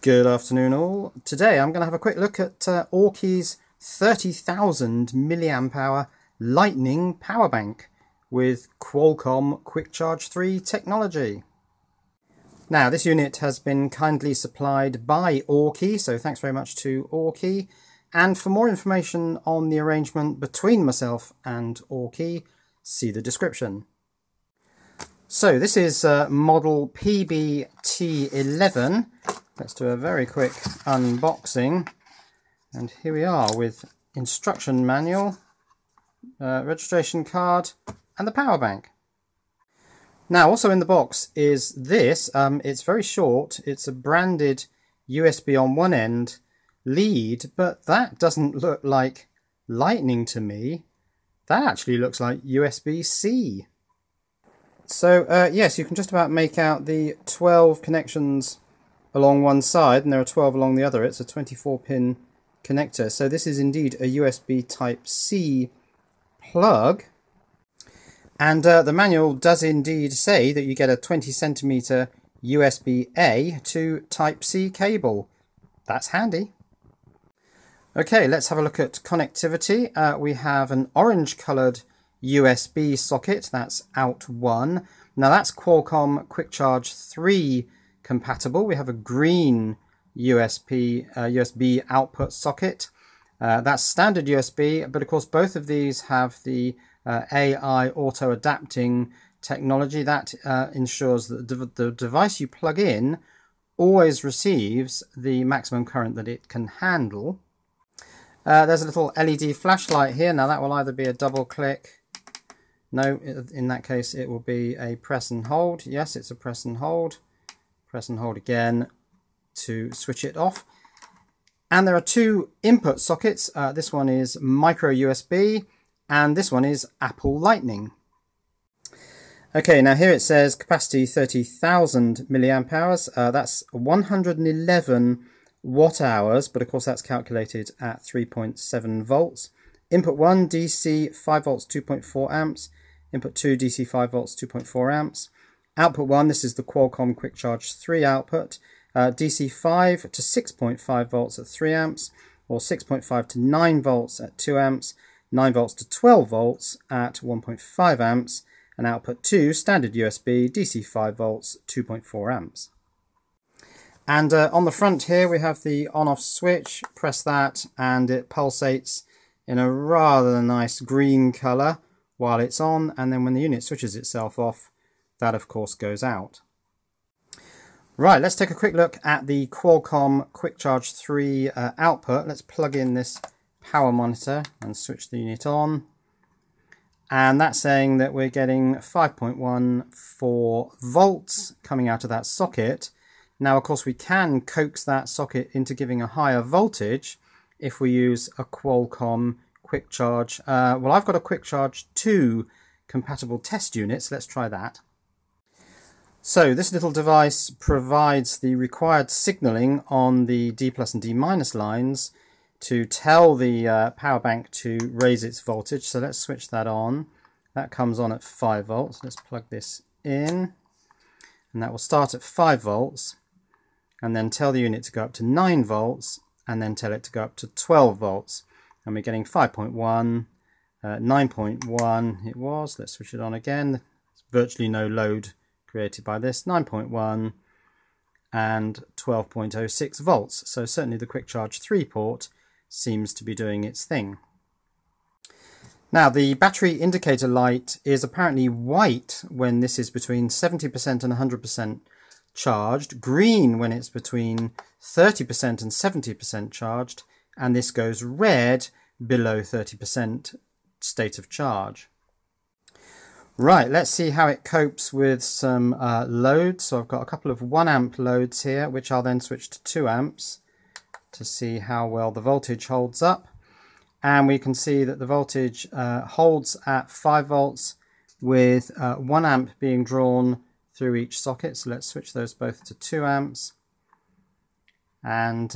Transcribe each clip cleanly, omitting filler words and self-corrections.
Good afternoon all. Today I'm going to have a quick look at Aukey's 30,000 milliamp hour Lightning power bank with Qualcomm Quick Charge 3 technology. Now this unit has been kindly supplied by Aukey, so thanks very much to Aukey. And for more information on the arrangement between myself and Aukey, see the description. So this is model PBT11. Let's do a very quick unboxing, and here we are with instruction manual, registration card and the power bank. Now also in the box is this, it's very short, it's a branded USB on one end lead, but that doesn't look like Lightning to me, that actually looks like USB-C. So yes, you can just about make out the 12 connections along one side, and there are 12 along the other. It's a 24-pin connector. So this is indeed a USB Type-C plug. And the manual does indeed say that you get a 20-centimeter USB-A to Type-C cable. That's handy. Okay, let's have a look at connectivity. We have an orange-coloured USB socket. That's out one. Now that's Qualcomm Quick Charge 3 compatible. We have a green USB output socket. That's standard USB, but of course both of these have the AI auto adapting technology that ensures that the device you plug in always receives the maximum current that it can handle. There's a little LED flashlight here. Now that will either be a double click. No, in that case it will be a press and hold. Yes, it's a press and hold. Press and hold again to switch it off. And there are two input sockets. This one is micro USB and this one is Apple Lightning. Okay, now here it says capacity 30,000 milliamp hours. That's 111 watt hours, but of course that's calculated at 3.7 volts. Input 1 DC 5 volts 2.4 amps. Input 2 DC 5 volts 2.4 amps. Output 1, this is the Qualcomm Quick Charge 3 output, DC 5 to 6.5 volts at 3 amps, or 6.5 to 9 volts at 2 amps, 9 volts to 12 volts at 1.5 amps, and output 2, standard USB, DC 5 volts, 2.4 amps. And on the front here we have the on-off switch, press that and it pulsates in a rather nice green colour while it's on, and then when the unit switches itself off, that of course goes out. Right, let's take a quick look at the Qualcomm Quick Charge 3 output. Let's plug in this power monitor and switch the unit on. And that's saying that we're getting 5.14 volts coming out of that socket. Now, of course, we can coax that socket into giving a higher voltage if we use a Qualcomm Quick Charge. Well, I've got a Quick Charge 2 compatible test unit, so let's try that. So this little device provides the required signalling on the D plus and D minus lines to tell the power bank to raise its voltage. So let's switch that on. That comes on at 5 volts. Let's plug this in. And that will start at 5 volts and then tell the unit to go up to 9 volts and then tell it to go up to 12 volts. And we're getting 5.1, 9.1 it was. Let's switch it on again. There's virtually no load created by this, 9.1 and 12.06 volts. So certainly the Quick Charge 3 port seems to be doing its thing. Now the battery indicator light is apparently white when this is between 70% and 100% charged, green when it's between 30% and 70% charged, and this goes red below 30% state of charge. Right, let's see how it copes with some loads. So I've got a couple of 1 amp loads here, which I'll then switch to 2 amps to see how well the voltage holds up. And we can see that the voltage holds at 5 volts with 1 amp being drawn through each socket. So let's switch those both to 2 amps. And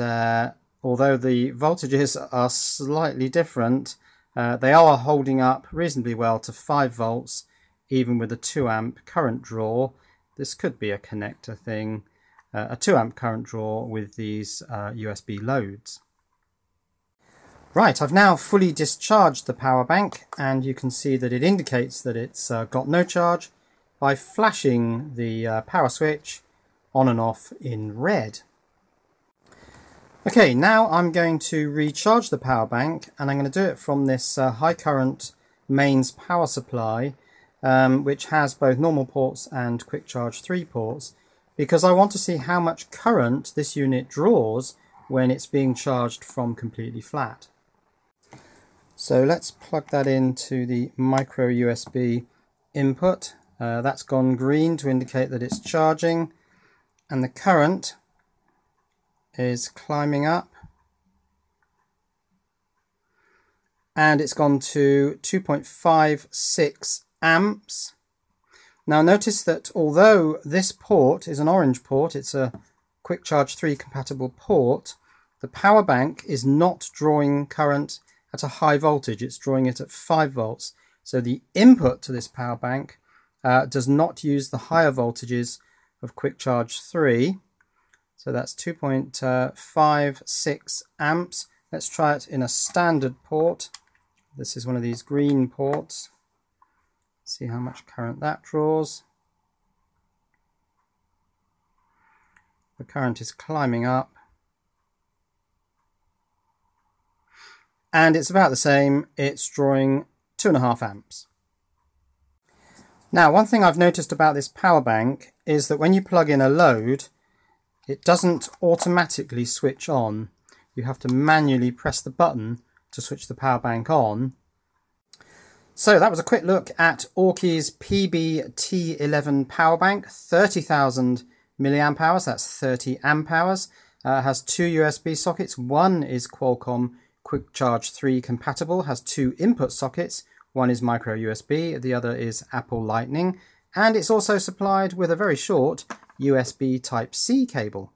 although the voltages are slightly different, they are holding up reasonably well to 5 volts. Even with a 2 amp current draw. This could be a connector thing. a 2 amp current draw with these USB loads. Right, I've now fully discharged the power bank, and you can see that it indicates that it's got no charge by flashing the power switch on and off in red. Okay, now I'm going to recharge the power bank, and I'm going to do it from this high current mains power supply, which has both normal ports and Quick Charge 3 ports, because I want to see how much current this unit draws when it's being charged from completely flat. So let's plug that into the micro USB input. That's gone green to indicate that it's charging, and the current is climbing up, and it's gone to 2.56 amps. Now notice that although this port is an orange port, it's a Quick Charge 3 compatible port, the power bank is not drawing current at a high voltage, it's drawing it at 5 volts. So the input to this power bank does not use the higher voltages of Quick Charge 3. So that's 2.56 amps. Let's try it in a standard port. This is one of these green ports. See how much current that draws. The current is climbing up, and it's about the same, it's drawing 2.5 amps. Now, one thing I've noticed about this power bank is that when you plug in a load, it doesn't automatically switch on. You have to manually press the button to switch the power bank on. So that was a quick look at Aukey's PBT11 power bank, 30,000 milliamp hours, that's 30 amp hours. Has 2 USB sockets. One is Qualcomm Quick Charge 3 compatible, has 2 input sockets, one is micro USB, the other is Apple Lightning, and it's also supplied with a very short USB Type-C cable.